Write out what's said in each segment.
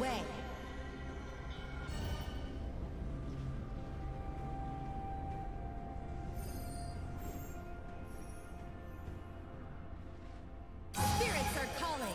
way. Spirits are calling.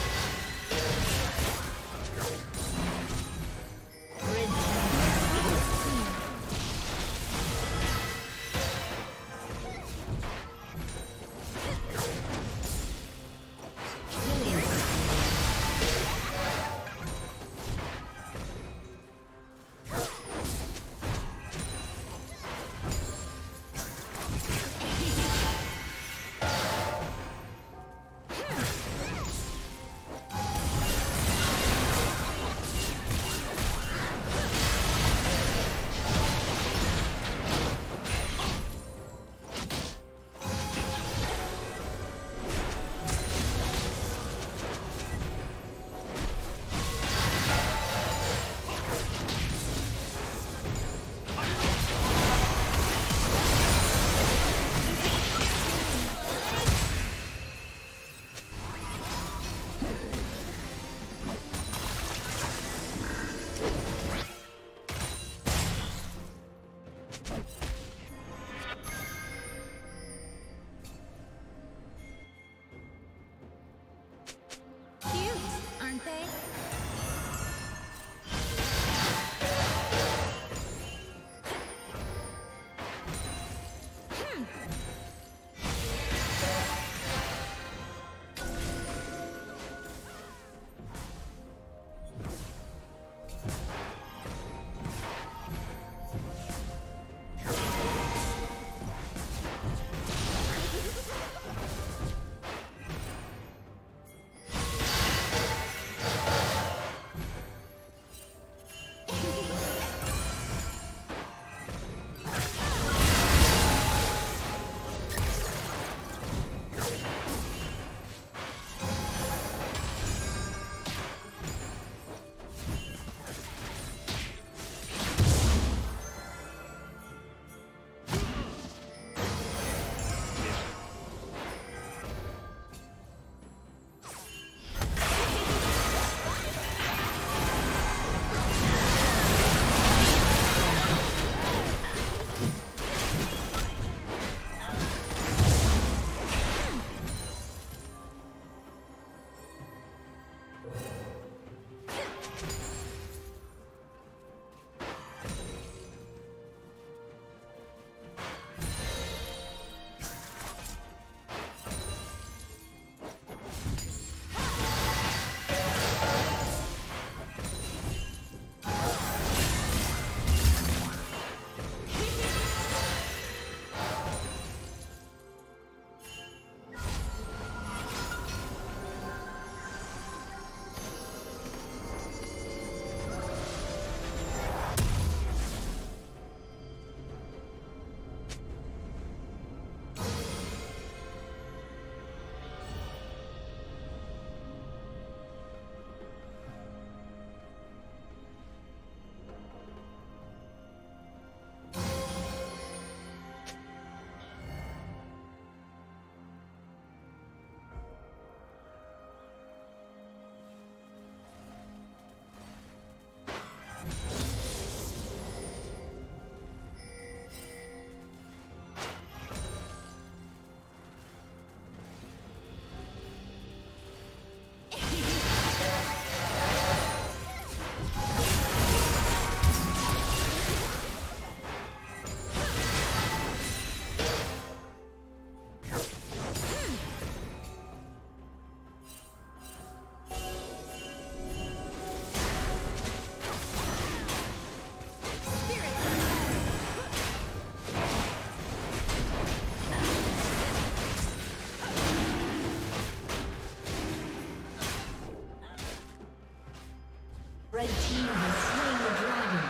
Red team has slain the dragon.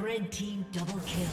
Red team double kill.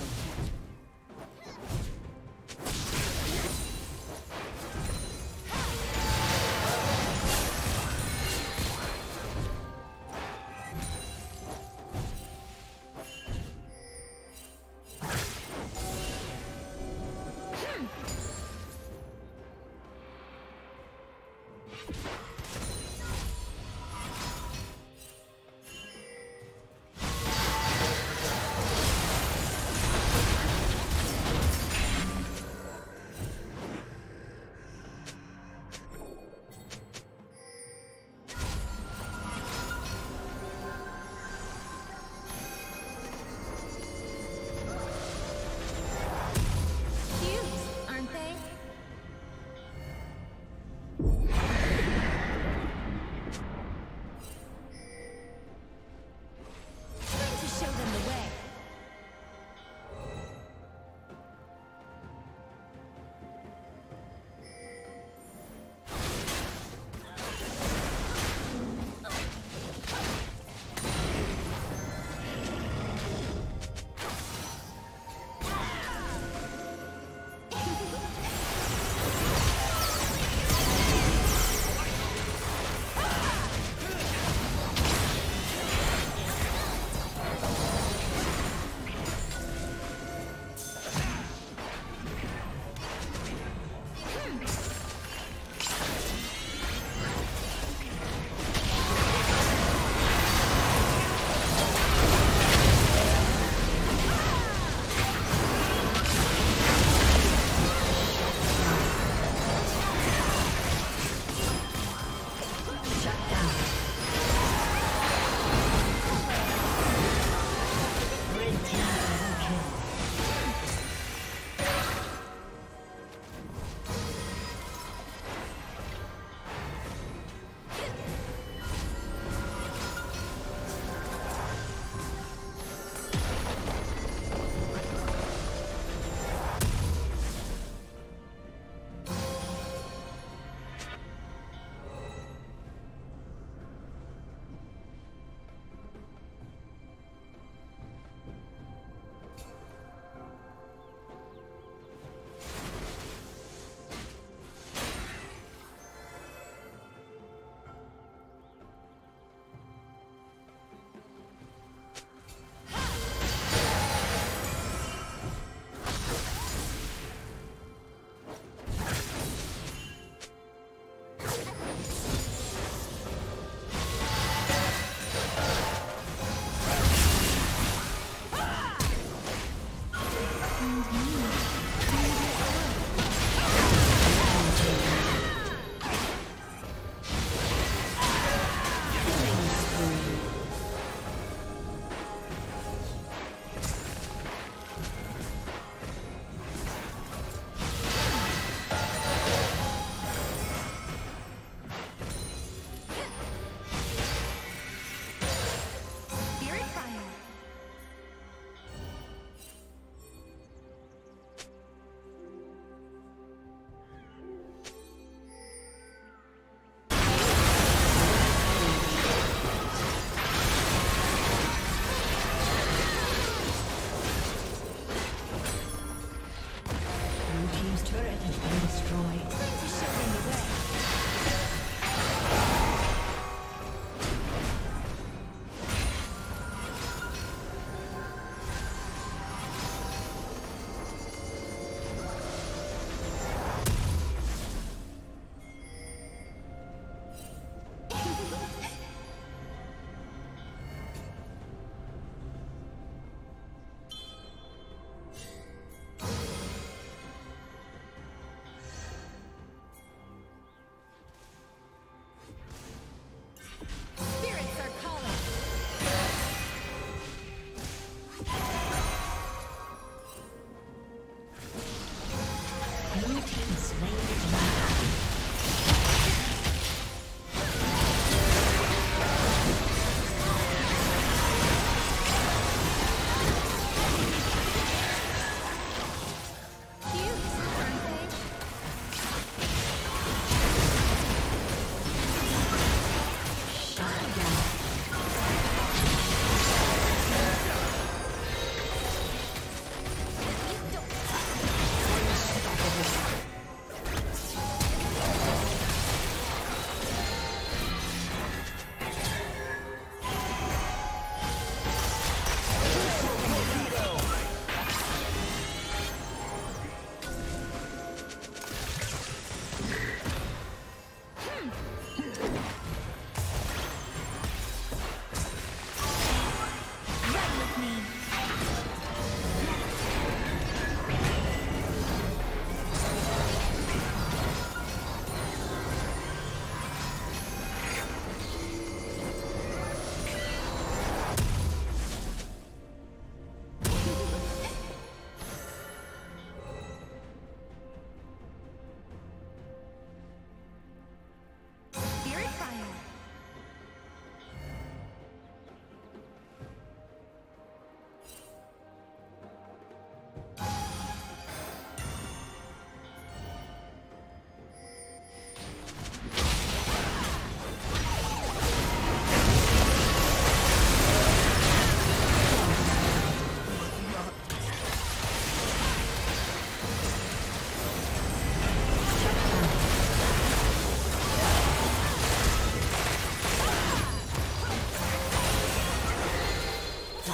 Blue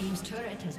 Team's turret has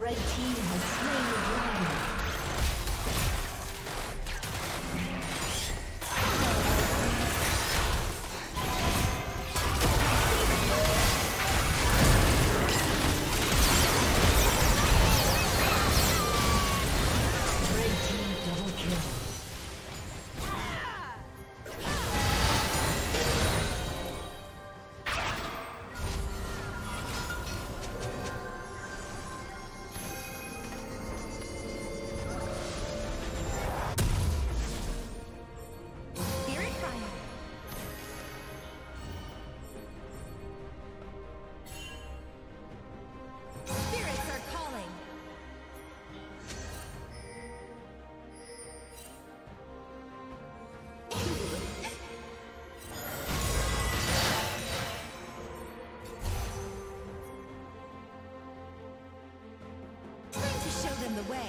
Red team has slain the dragon. Red team double kill. The way.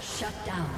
Shut down.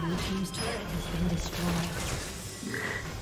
Blue team's turret has been destroyed.